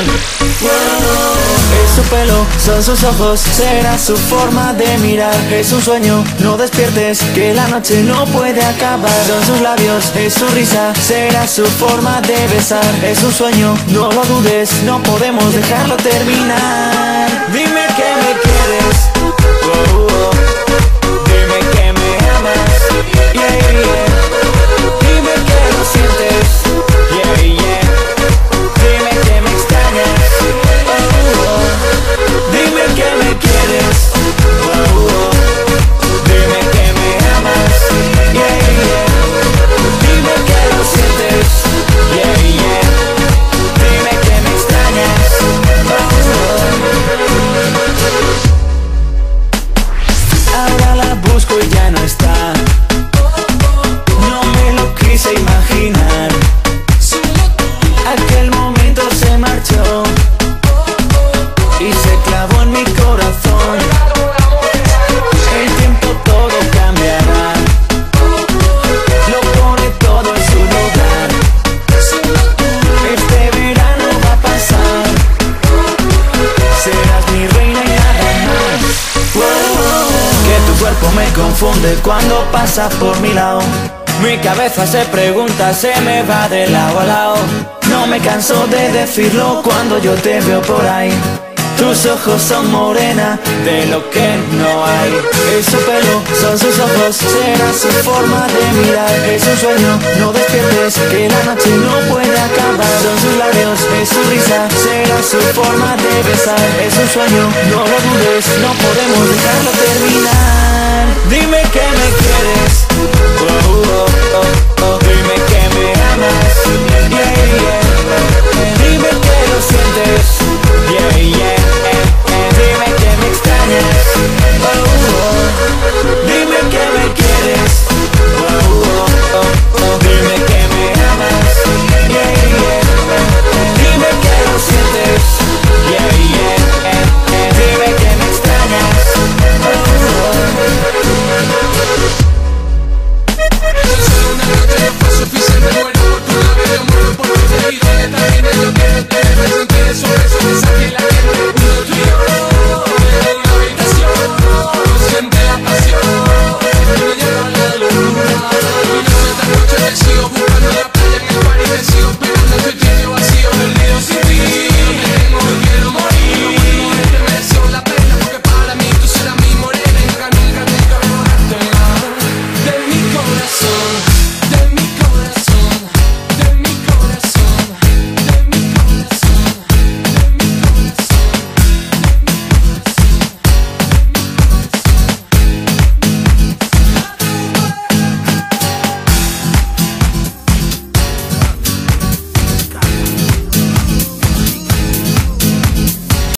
Es su pelo, son sus ojos, será su forma de mirar. Es un sueño, no despiertes, que la noche no puede acabar. Son sus labios, es su risa, será su forma de besar. Es un sueño, no lo dudes, no podemos dejarlo terminar. Dime que me quieres, oh, oh. Dime que me amas, yeah, yeah. Dime que lo sientes, yeah, yeah. Dime que me extrañas, oh, oh. Dime que me quieres, oh, oh. Dime que me amas, yeah, yeah. Dime que lo sientes, yeah, yeah. Dime que me extrañas, oh, oh. Ahora la busco y ya no está. No me lo quise imaginar. Aquel momento se marchó y se clavó en mi corazón. El tiempo todo cambiará, lo pone todo en su lugar. Este verano va a pasar, serás mi reina y nada más. Que tu cuerpo me confunde cuando pasas por mi lado. Mi cabeza se pregunta, se me va de lado a lado. No me canso de decirlo cuando yo te veo por ahí. Tus ojos son morena, de lo que no hay. Es su pelo, son sus ojos, será su forma de mirar. Es un sueño, no despiertes, que la noche no puede acabar. Son sus labios, es su risa, será su forma de besar. Es un sueño, no lo dudes, no podemos dejarlo terminar. Dime que me quieres.